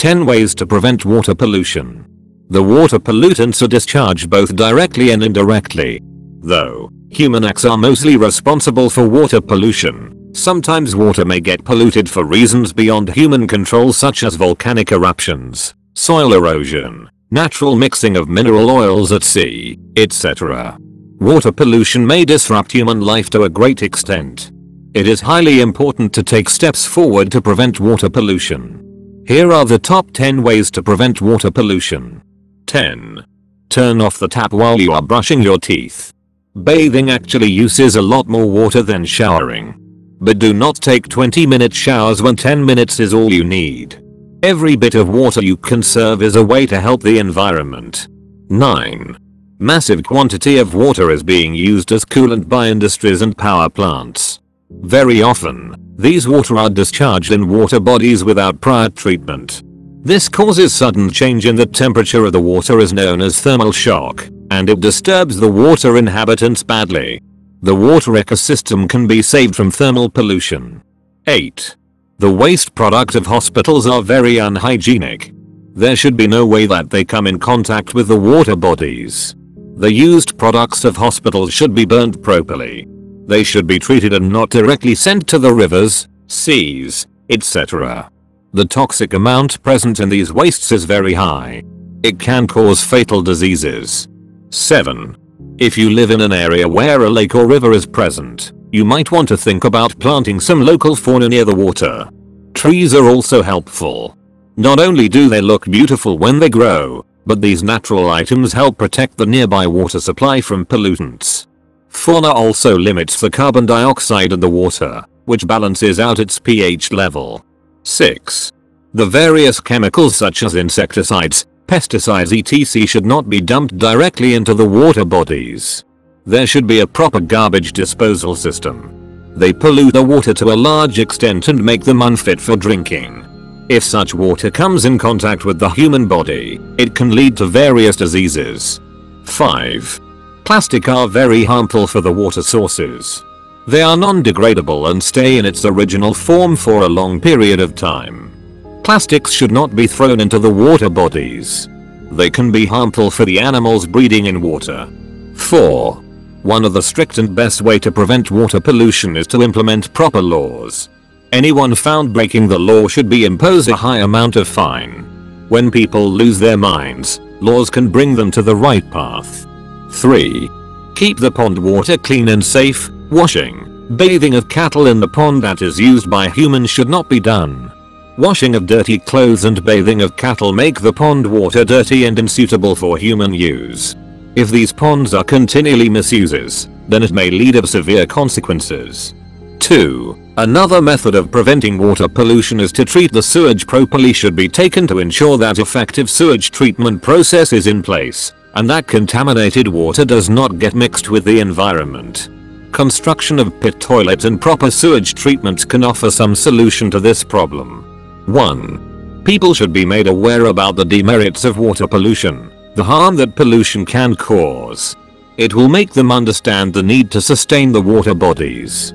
10 Ways to Prevent Water Pollution. The water pollutants are discharged both directly and indirectly. Though human acts are mostly responsible for water pollution, sometimes water may get polluted for reasons beyond human control, such as volcanic eruptions, soil erosion, natural mixing of mineral oils at sea, etc. Water pollution may disrupt human life to a great extent. It is highly important to take steps forward to prevent water pollution. Here are the top 10 ways to prevent water pollution. 10. Turn off the tap while you are brushing your teeth. Bathing actually uses a lot more water than showering. But do not take 20-minute showers when 10 minutes is all you need. Every bit of water you conserve is a way to help the environment. 9. Massive quantity of water is being used as coolant by industries and power plants. Very often, these water are discharged in water bodies without prior treatment. This causes sudden change in the temperature of the water, is known as thermal shock, and it disturbs the water inhabitants badly. The water ecosystem can be saved from thermal pollution. 8. The waste product of hospitals are very unhygienic. There should be no way that they come in contact with the water bodies. The used products of hospitals should be burnt properly. They should be treated and not directly sent to the rivers, seas, etc. The toxic amount present in these wastes is very high. It can cause fatal diseases. 7. If you live in an area where a lake or river is present, you might want to think about planting some local fauna near the water. Trees are also helpful. Not only do they look beautiful when they grow, but these natural items help protect the nearby water supply from pollutants. Fauna also limits the carbon dioxide in the water, which balances out its pH level. 6. The various chemicals such as insecticides, pesticides etc. should not be dumped directly into the water bodies. There should be a proper garbage disposal system. They pollute the water to a large extent and make them unfit for drinking. If such water comes in contact with the human body, it can lead to various diseases. 5. Plastic are very harmful for the water sources. They are non-degradable and stay in its original form for a long period of time. Plastics should not be thrown into the water bodies. They can be harmful for the animals breeding in water. 4. One of the strict and best way to prevent water pollution is to implement proper laws. Anyone found breaking the law should be imposed a high amount of fine. When people lose their minds, laws can bring them to the right path. 3. Keep the pond water clean and safe. Washing, bathing of cattle in the pond that is used by humans should not be done. Washing of dirty clothes and bathing of cattle make the pond water dirty and unsuitable for human use. If these ponds are continually misused, then it may lead to severe consequences. 2. Another method of preventing water pollution is to treat the sewage properly should be taken to ensure that effective sewage treatment process is in place, and that contaminated water does not get mixed with the environment. Construction of pit toilets and proper sewage treatments can offer some solution to this problem. 1. People should be made aware about the demerits of water pollution. The harm that pollution can cause. It will make them understand the need to sustain the water bodies.